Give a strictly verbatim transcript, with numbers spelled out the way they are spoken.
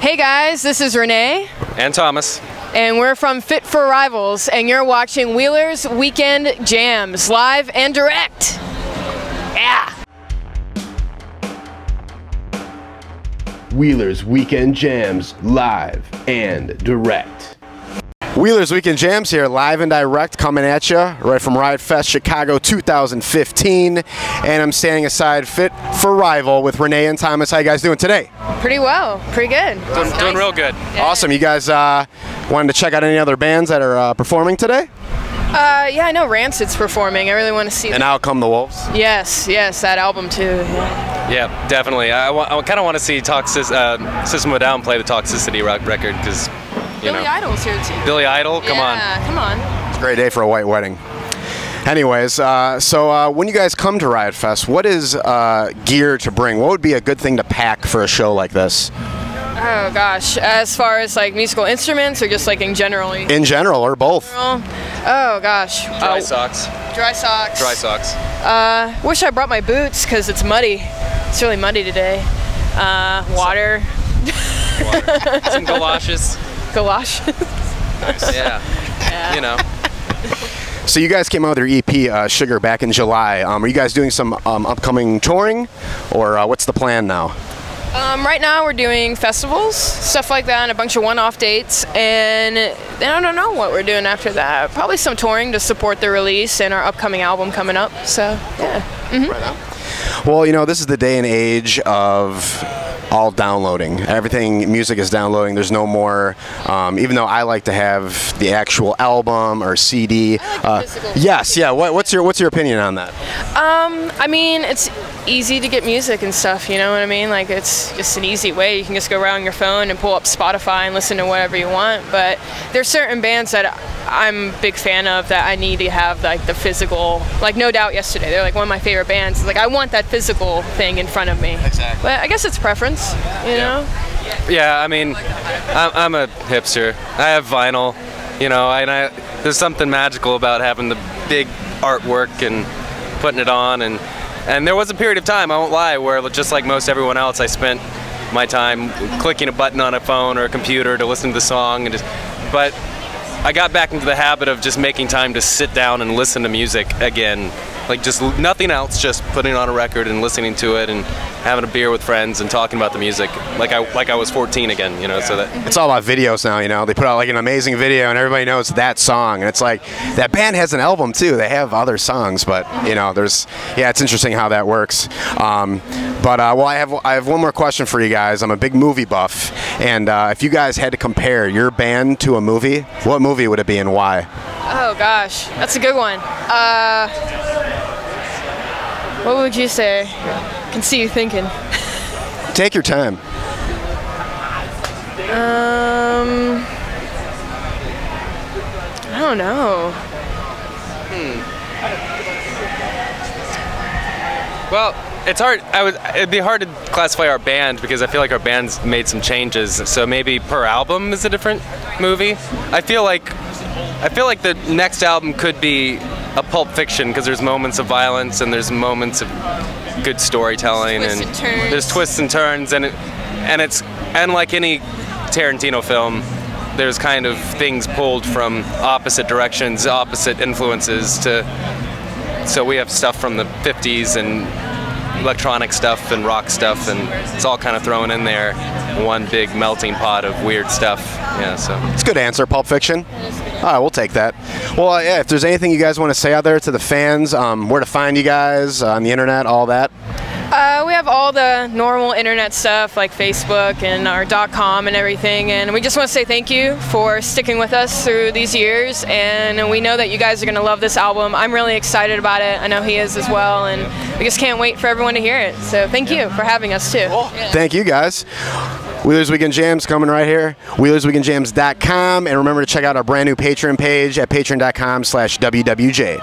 Hey guys, this is Renee. And Thomas. And we're from Fit for Rivals, and you're watching Wheeler's Weekend Jams, live and direct. Yeah. Wheeler's Weekend Jams, live and direct. Wheeler's Weekend Jams here, live and direct, coming at you right from Riot Fest Chicago two thousand fifteen. And I'm standing aside Fit for Rival with Renee and Thomas. How you guys doing today? Pretty well. Pretty good. Doing, doing nice. Real good. Yeah. Awesome. You guys uh, wanted to check out any other bands that are uh, performing today? Uh, yeah, I know Rancid's performing. I really want to see And Out Come the Wolves? Yes, yes, that album too. Yeah, yeah, definitely. I, I kind of want to see Toxic uh, System of a Down play the Toxicity rock record because... You Billy know. Idol's here too. Billy Idol, come yeah, on. come on. It's a great day for a white wedding. Anyways, uh, so uh, when you guys come to Riot Fest, what is uh, gear to bring? What would be a good thing to pack for a show like this? Oh gosh, as far as like musical instruments or just like in general? In general or both. General. Oh gosh. Dry uh, socks. Dry socks. Dry socks. Uh, wish I brought my boots because it's muddy. It's really muddy today. Uh, water. water. Some galoshes. Galosh. yeah. yeah, you know. So you guys came out with your E P, uh, Sugar, back in July. Um, are you guys doing some um, upcoming touring, or uh, what's the plan now? Um, right now we're doing festivals, stuff like that, and a bunch of one-off dates, and then I don't know what we're doing after that. Probably some touring to support the release and our upcoming album coming up, so yeah. Mm-hmm. Right on. Well, you know, this is the day and age of... all downloading. Everything music is downloading. There's no more, um, even though I like to have the actual album or C D. I like uh, physical. Yes, yeah. What, what's your What's your opinion on that? Um, I mean, it's easy to get music and stuff. You know what I mean? Like it's just an easy way. You can just go around your phone and pull up Spotify and listen to whatever you want. But there's certain bands that I'm a big fan of that I need to have like the physical. Like No Doubt yesterday, they're like one of my favorite bands. It's like I want that physical thing in front of me. Exactly. But I guess it's preference. You know? Yeah. yeah, I mean, I'm a hipster. I have vinyl, you know, and I, there's something magical about having the big artwork and putting it on. And, and there was a period of time, I won't lie, where just like most everyone else, I spent my time clicking a button on a phone or a computer to listen to the song. And just, but I got back into the habit of just making time to sit down and listen to music again. Like just nothing else, just putting on a record and listening to it and having a beer with friends and talking about the music like I like I was fourteen again, you know, so that it's all about videos now, you know. They put out like an amazing video and everybody knows that song, and it's like that band has an album too. They have other songs, but you know, there's yeah, it's interesting how that works. Um, but uh, well, I have I have one more question for you guys. I'm a big movie buff, and uh, if you guys had to compare your band to a movie, what movie would it be and why? Oh gosh, that's a good one. Uh What would you say? I can see you thinking. Take your time. Um, I don't know. Hmm. Well, it's hard. I would. It'd be hard to classify our band because I feel like our band's made some changes. So maybe per album is a different movie. I feel like. I feel like the next album could be a Pulp Fiction because there's moments of violence and there's moments of good storytelling and there's twists and turns and it, and it's and like any Tarantino film, there's kind of things pulled from opposite directions, opposite influences to so we have stuff from the fifties and electronic stuff and rock stuff and it's all kind of thrown in there, one big melting pot of weird stuff. Yeah, so it's a good answer, Pulp Fiction. All right, we'll take that. Well, uh, yeah, if there's anything you guys want to say out there to the fans, um, where to find you guys uh, on the internet, all that. Uh, we have all the normal internet stuff like Facebook and our .com and everything, and we just want to say thank you for sticking with us through these years, and we know that you guys are going to love this album. I'm really excited about it. I know he is as well, and we just can't wait for everyone to hear it. So thank you for having us too. Cool. Yeah. Thank you guys. Wheeler's Weekend Jams coming right here, wheelers weekend jams dot com, and remember to check out our brand new Patreon page at patreon dot com slash W W J.